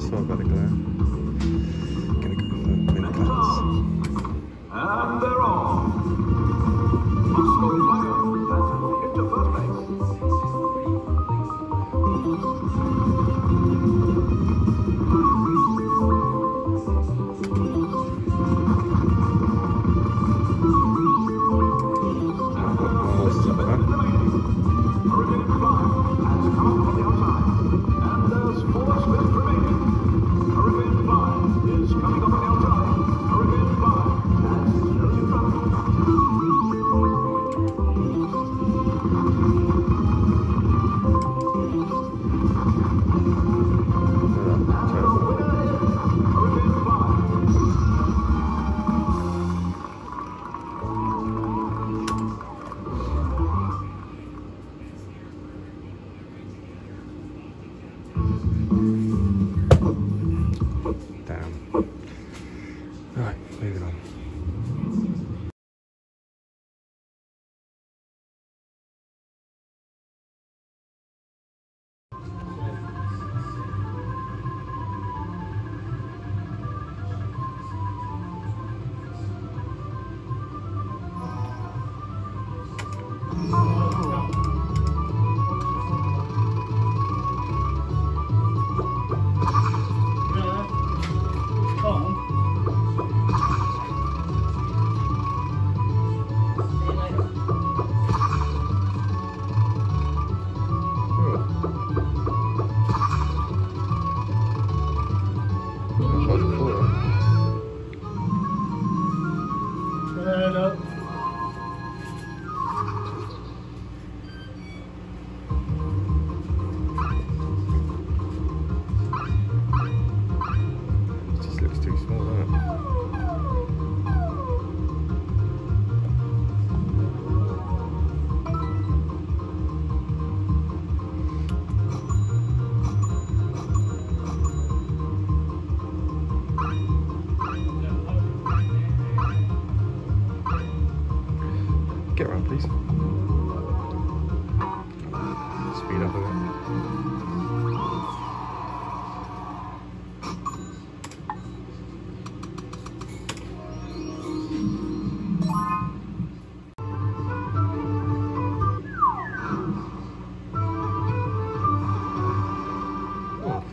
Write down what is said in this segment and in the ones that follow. so I've got to go. I'm going to go for mini cuts. And they're off. Into first place.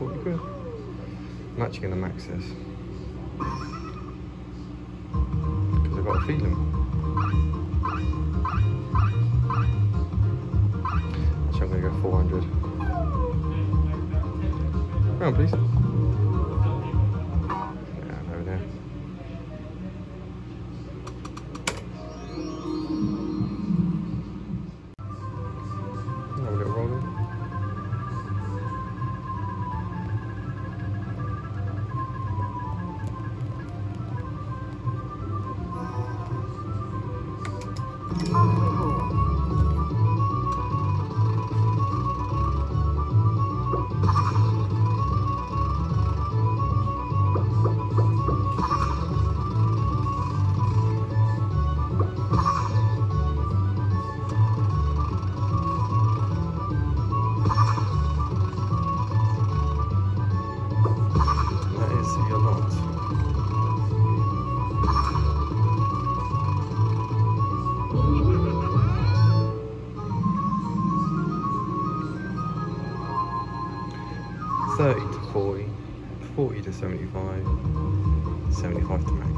I've got my actually going to max this because I've got to feed them. Actually, I'm going to go 400. Come on, please. Yeah, over there. Another little roll in. To 75, 75 to max.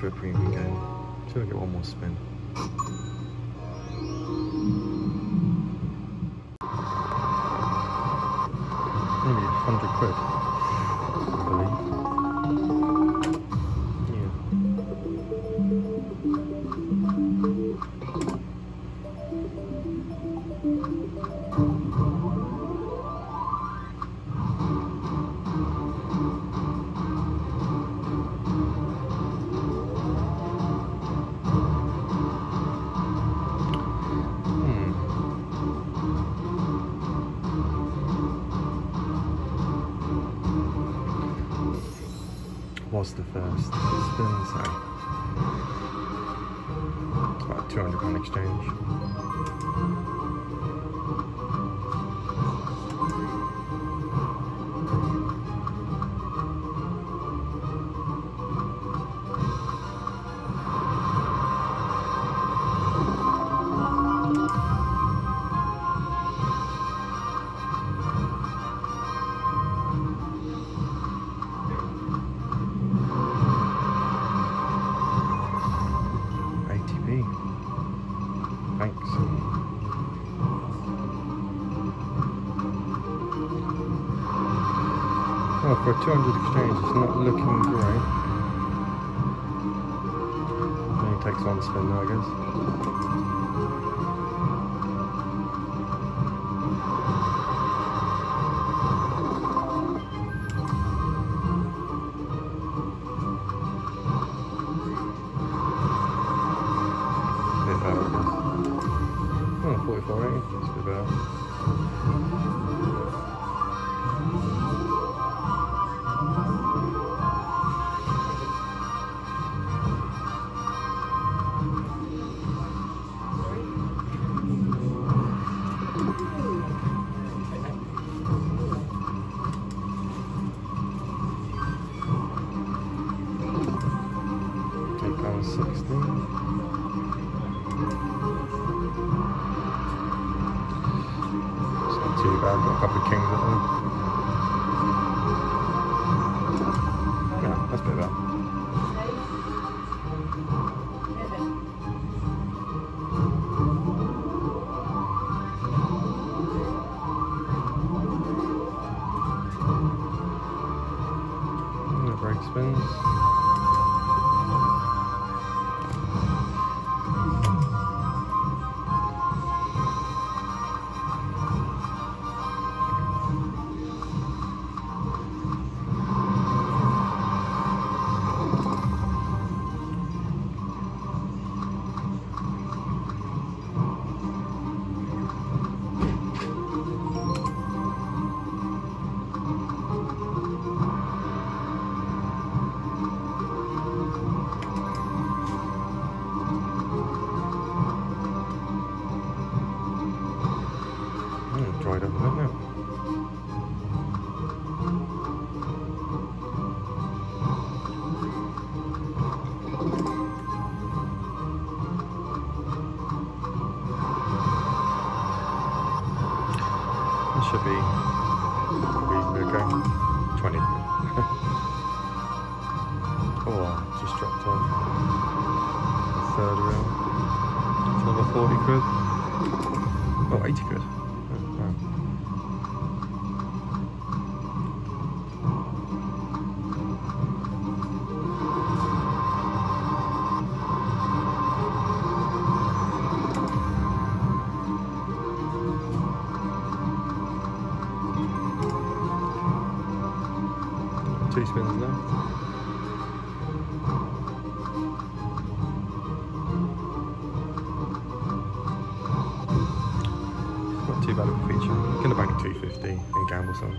To a premium game. Should I get one more spin? Maybe 100 quid, I believe. Yeah. Was the first spin, so it's about £200 exchange. Well, for a 200 exchange, it's not looking great. Only takes one spin now, I guess. It's a bit better, I guess. Oh, 44, eh? It's a bit better. Got a couple of kings at them. Yeah, that's a bit bad. No break spins. Dried up a bit now. That should be reasonably okay. 20. Oh, just dropped on third round. Another 40 quid. Oh, 80 quid. Two spins now. It's not too bad of a feature. I'm gonna bank 250 and gamble some.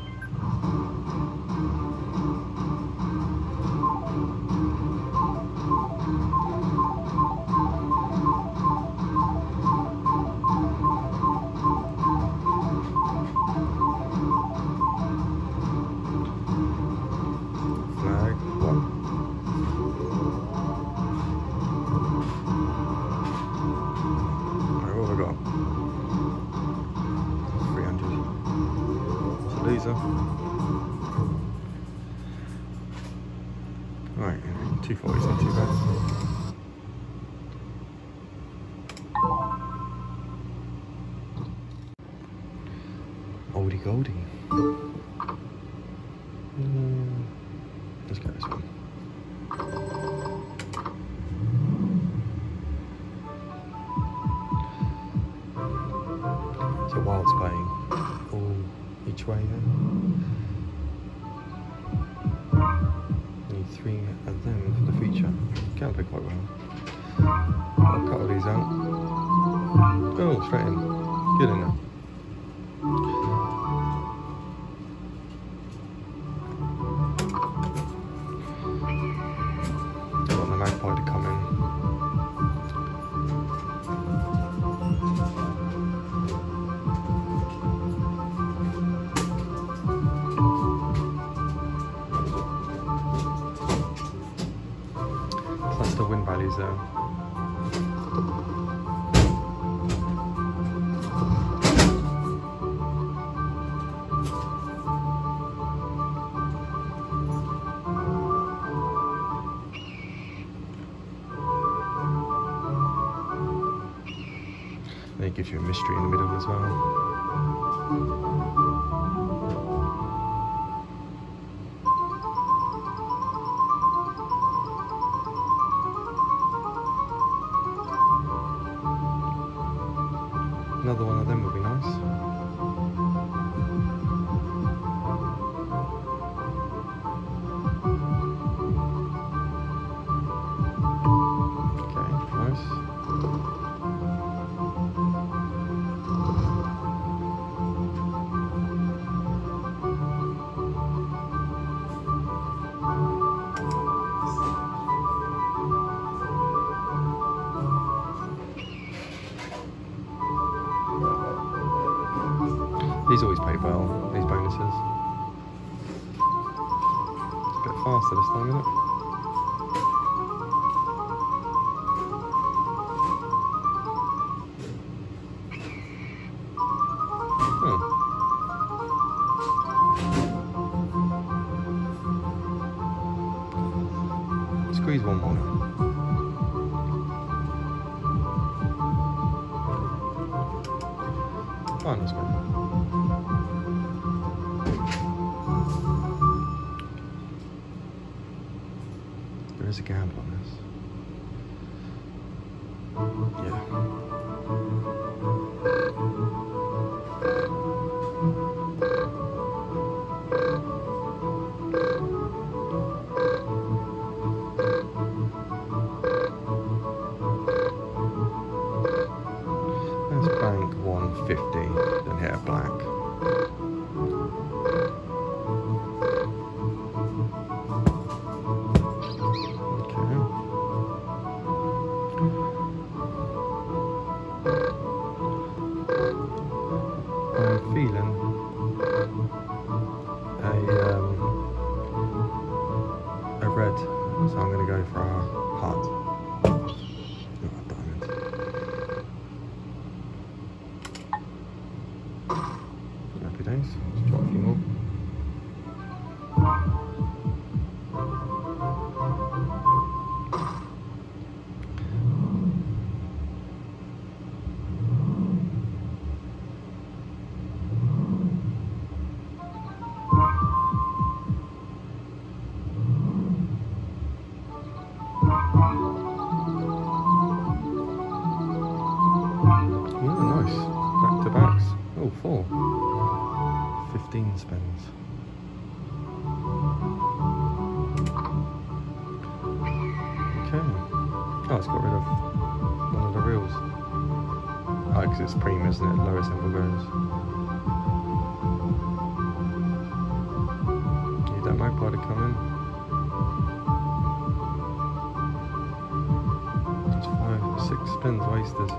Loser. Right, 240 is not too bad. Oldie goldie. Let's go this one. It's a wild spade. each way then. I need three of them for the feature. Gallery quite well. I'll cut all these out. Oh, straight in. Good enough. I want the magpie to come in. Values though. And it gives you a mystery in the middle as well. Another one of them would be nice. Okay, nice. These always pay well, these bonuses. It's a bit faster this time, isn't it? Hmm. Squeeze one more now. Finals one. There is a gamble on this. Yeah. Let's bank 150 and hit a black. Red, so I'm going to go for a heart. Not a diamond. Happy days. Let's drop a few more. Four. 15 spins. Okay. Oh, it's got rid of one of the reels. Oh, because it's premium, isn't it? Lowest symbol goes. Need that magpie to come in. That's 5 or 6 spins wasted.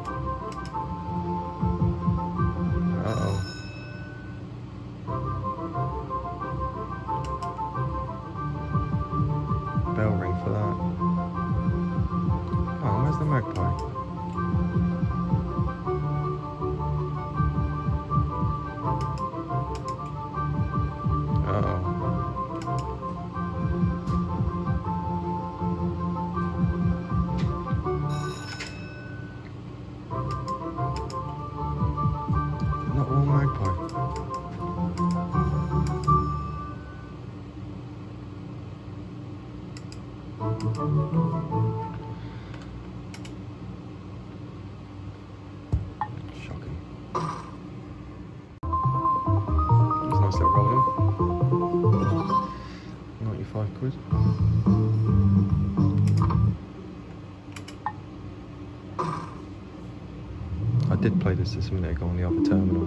Bell ring for that. Oh, where's the magpie? Uh-oh. Not one magpie. Shocking. It was nice nice little roll in. 95 quid. I did play this a minute ago on the other terminal.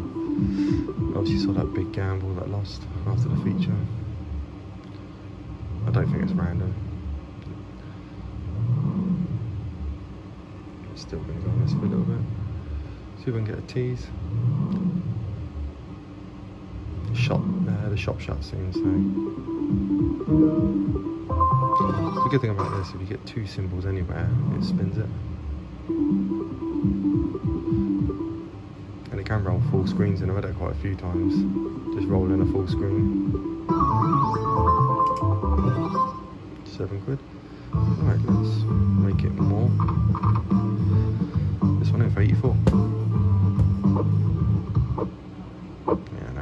Obviously saw that big gamble that lost after the feature. I don't think it's random. It's still going to go on this for a little bit. See if we can get a tease. The shop shut soon, so the good thing about this, if you get two symbols anywhere, it spins it. And it can roll full screens, and I've had it quite a few times, just rolling a full screen. 7 quid. Alright, let's make it more. This one in for 84. Yeah, no.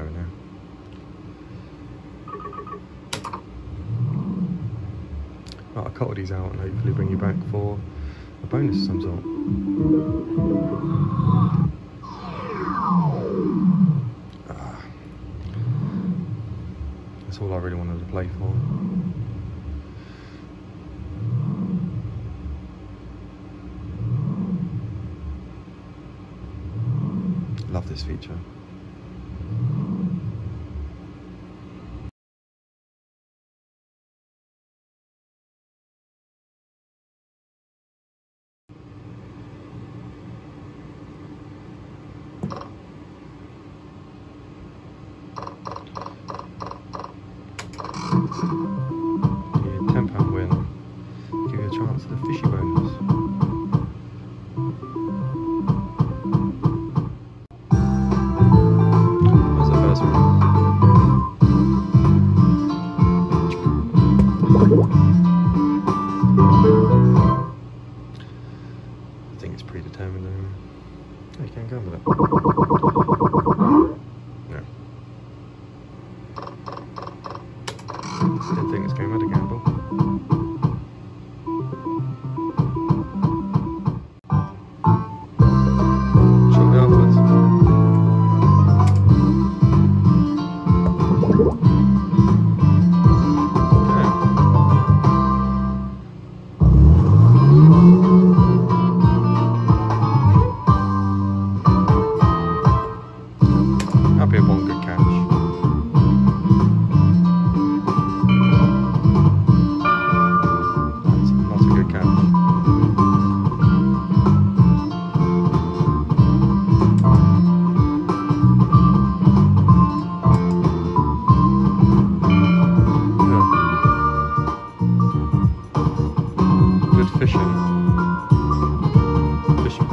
Right, I'll cut all these out and hopefully bring you back for a bonus of some sort. That's all I really wanted to play for. Love this feature.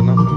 Nothing.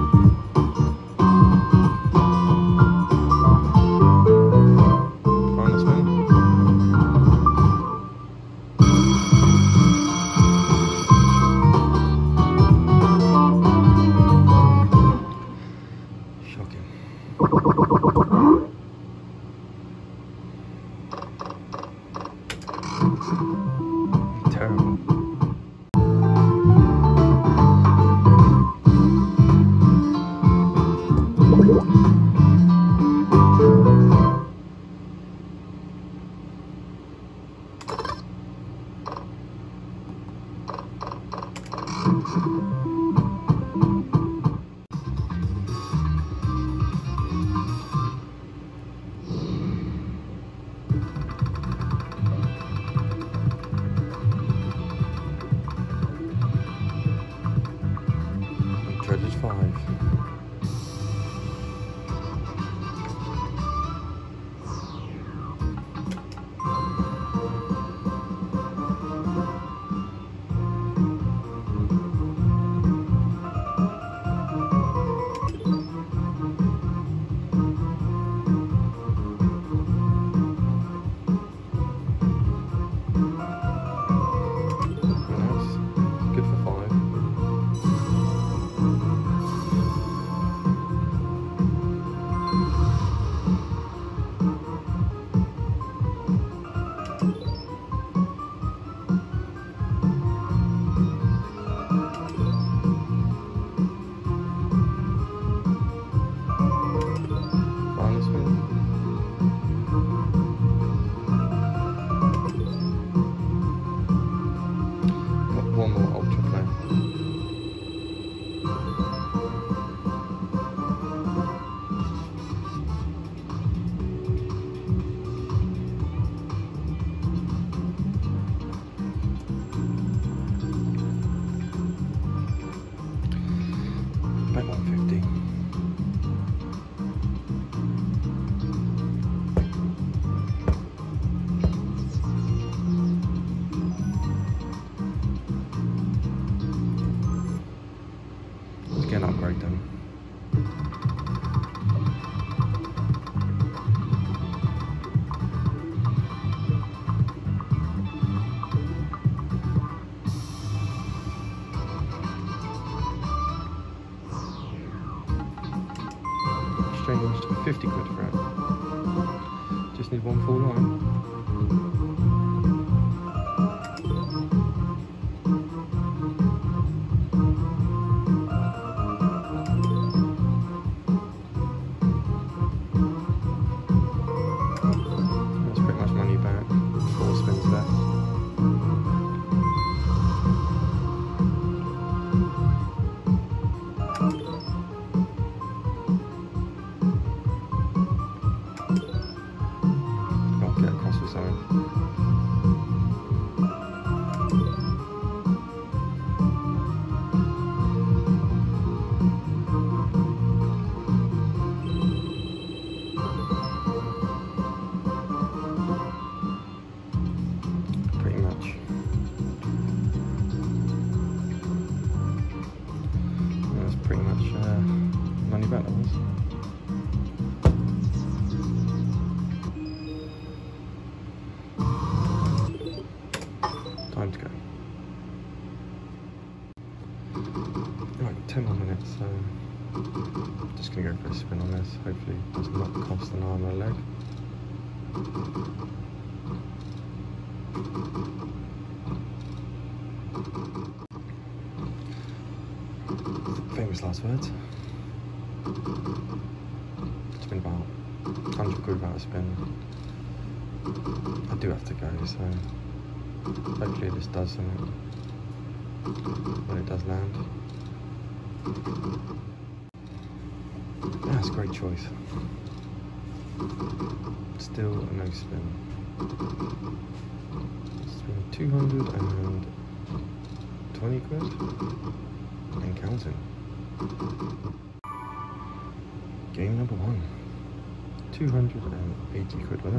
just need one full line. That's pretty much my new back, 4 spins left. Money battles. Time to go. Right, 10 more minutes, so I'm just going to go for a spin on this. Hopefully it does not cost an arm or a leg. Famous last words. It's been about 100 quid without a spin. I do have to go, so hopefully this does something when it does land. That's a great choice. Still a no spin. It's been 220 quid and counting. Game number 1, 280 quid with it.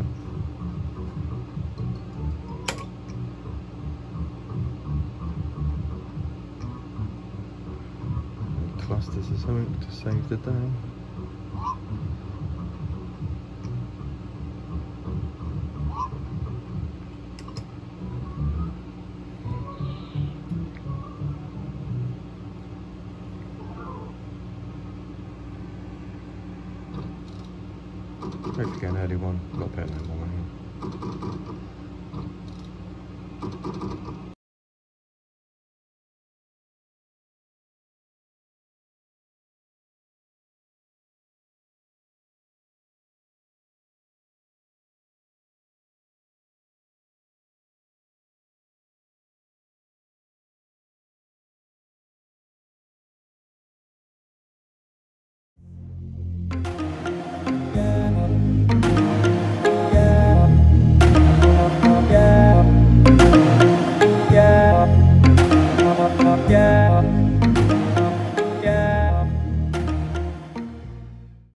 And clusters or something to save the day. Hopefully get an early one, not putting no more money in.